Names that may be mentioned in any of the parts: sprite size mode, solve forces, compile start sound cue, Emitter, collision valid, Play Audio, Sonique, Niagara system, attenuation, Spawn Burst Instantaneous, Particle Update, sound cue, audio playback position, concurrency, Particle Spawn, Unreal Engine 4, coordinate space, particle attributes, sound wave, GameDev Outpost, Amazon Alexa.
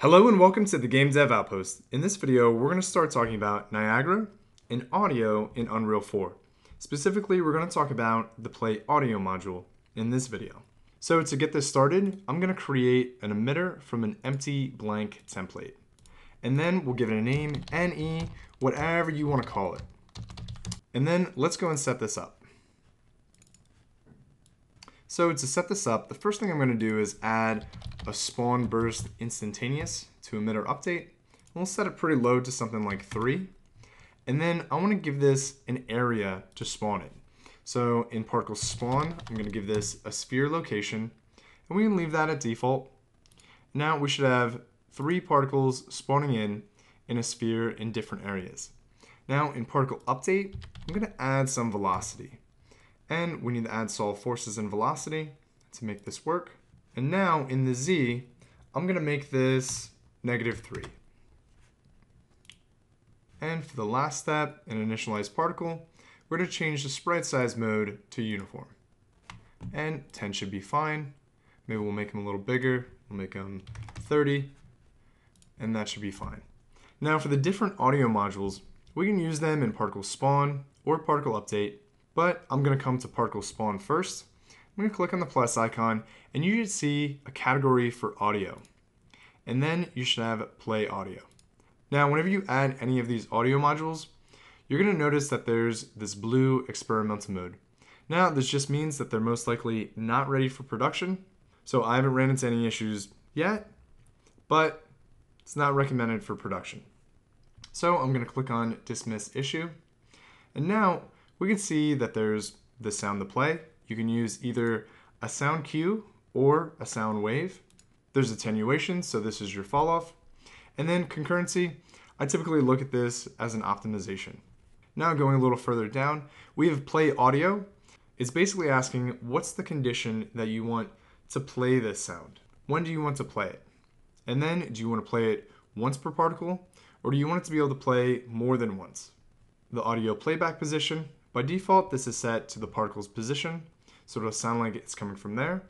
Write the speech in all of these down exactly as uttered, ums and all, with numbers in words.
Hello and welcome to the Game Dev Outpost. In this video, we're going to start talking about Niagara and audio in Unreal four. Specifically, we're going to talk about the Play Audio module in this video. So to get this started, I'm going to create an emitter from an empty blank template. And then we'll give it a name, N E, whatever you want to call it. And then let's go and set this up. So to set this up, the first thing I'm going to do is add a Spawn Burst Instantaneous to emitter update. We'll set it pretty low to something like three. And then I want to give this an area to spawn it. So in Particle Spawn, I'm going to give this a sphere location, and we can leave that at default. Now we should have three particles spawning in in a sphere in different areas. Now in Particle Update, I'm going to add some velocity. And we need to add solve forces and velocity to make this work. And now in the Z, I'm gonna make this negative three. And for the last step, an initialized particle, we're gonna change the sprite size mode to uniform. And ten should be fine. Maybe we'll make them a little bigger. We'll make them thirty, and that should be fine. Now for the different audio modules, we can use them in Particle Spawn or Particle Update, but I'm gonna come to Particle Spawn first. I'm gonna click on the plus icon and you should see a category for audio. And then you should have Play Audio. Now, whenever you add any of these audio modules, you're gonna notice that there's this blue experimental mode. Now, this just means that they're most likely not ready for production. So I haven't ran into any issues yet, but it's not recommended for production. So I'm gonna click on Dismiss Issue. And now, we can see that there's the sound to play. You can use either a sound cue or a sound wave. There's attenuation, so this is your fall off. And then concurrency, I typically look at this as an optimization. Now going a little further down, we have Play Audio. It's basically asking what's the condition that you want to play this sound? When do you want to play it? And then do you want to play it once per particle, or do you want it to be able to play more than once? The audio playback position, by default, this is set to the particle's position, so it'll sound like it's coming from there.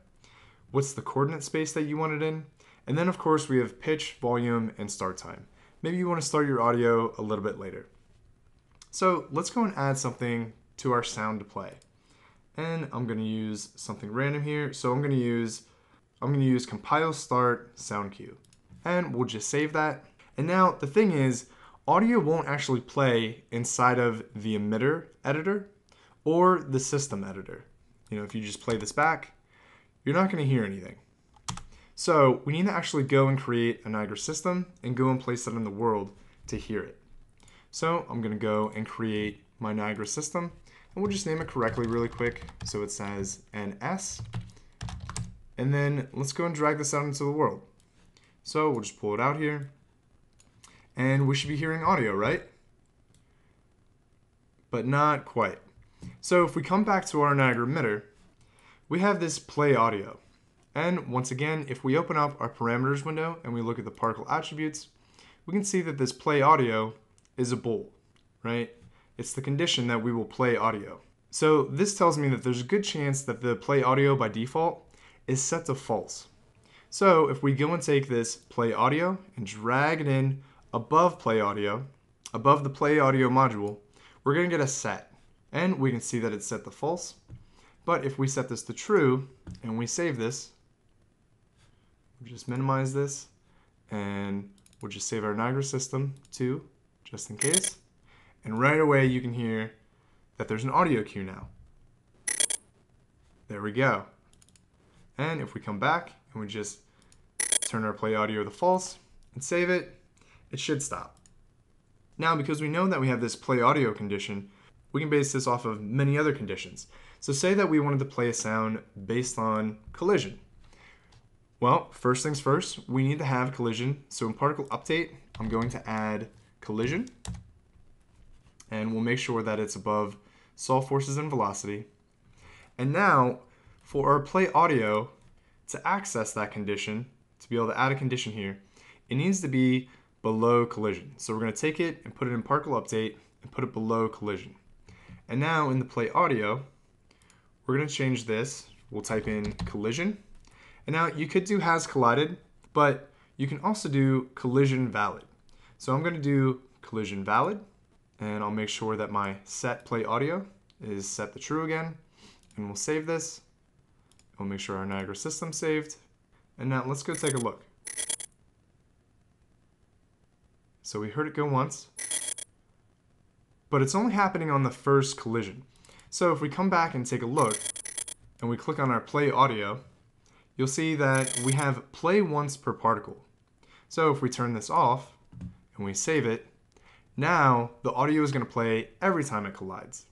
What's the coordinate space that you want it in? And then, of course, we have pitch, volume, and start time. Maybe you want to start your audio a little bit later. So let's go and add something to our sound to play. And I'm going to use something random here. So I'm going to use I'm going to use compile start sound cue. And we'll just save that. And now the thing is, audio won't actually play inside of the emitter editor or the system editor. You know, if you just play this back, you're not going to hear anything. So we need to actually go and create a Niagara system and go and place that in the world to hear it. So I'm going to go and create my Niagara system, and we'll just name it correctly really quick. So it says N S, and then let's go and drag this out into the world. So we'll just pull it out here. And we should be hearing audio, right? But not quite. So if we come back to our Niagara emitter, we have this Play Audio. And once again, if we open up our parameters window and we look at the particle attributes, we can see that this Play Audio is a bool, right? It's the condition that we will play audio. So this tells me that there's a good chance that the Play Audio by default is set to false. So if we go and take this Play Audio and drag it in above Play Audio, above the Play Audio module, we're going to get a set, and we can see that it's set to false. But if we set this to true and we save this, we'll just minimize this and we'll just save our Niagara system too, just in case. And right away you can hear that there's an audio cue now. There we go. And if we come back and we just turn our Play Audio to false and save it, it should stop. Now, because we know that we have this Play Audio condition, we can base this off of many other conditions. So say that we wanted to play a sound based on collision. Well, first things first, we need to have collision. So in Particle Update, I'm going to add collision, and we'll make sure that it's above solve forces and velocity. And now for our Play Audio to access that condition, to be able to add a condition here, it needs to be below collision. So we're going to take it and put it in Particle Update and put it below collision. And now in the Play Audio, we're going to change this. We'll type in collision. And now you could do has collided, but You can also do collision valid. So I'm going to do collision valid, and I'll make sure that my set play audio is set to true again, and we'll save this. We'll make sure our Niagara system saved. And now let's go take a look. So we heard it go once, but it's only happening on the first collision. So if we come back and take a look, and we click on our play audio, you'll see that we have play once per particle. So if we turn this off and we save it, now the audio is going to play every time it collides.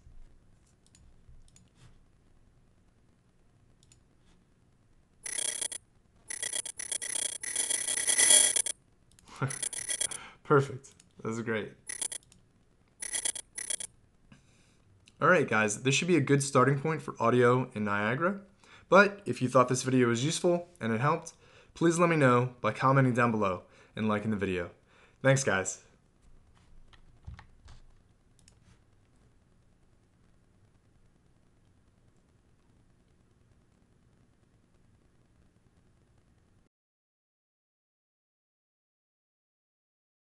Perfect. That's great. Alright guys, this should be a good starting point for audio in Niagara. But if you thought this video was useful and it helped, please let me know by commenting down below and liking the video. Thanks guys.